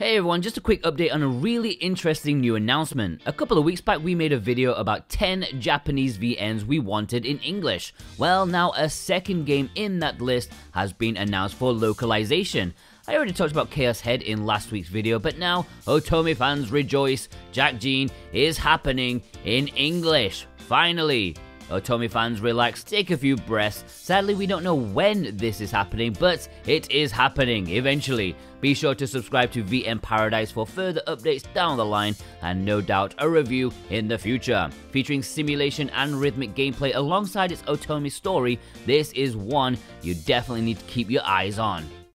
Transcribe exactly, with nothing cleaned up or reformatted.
Hey everyone, just a quick update on a really interesting new announcement. A couple of weeks back we made a video about ten Japanese V Ms we wanted in English. Well, now a second game in that list has been announced for localization. I already talked about Chaos Head in last week's video, but now, Otome fans rejoice, Jack Jeanne is happening in English, finally. Otome fans, relax, take a few breaths. Sadly, we don't know when this is happening, but it is happening eventually. Be sure to subscribe to V M Paradise for further updates down the line, and no doubt a review in the future. Featuring simulation and rhythmic gameplay alongside its Otome story, this is one you definitely need to keep your eyes on.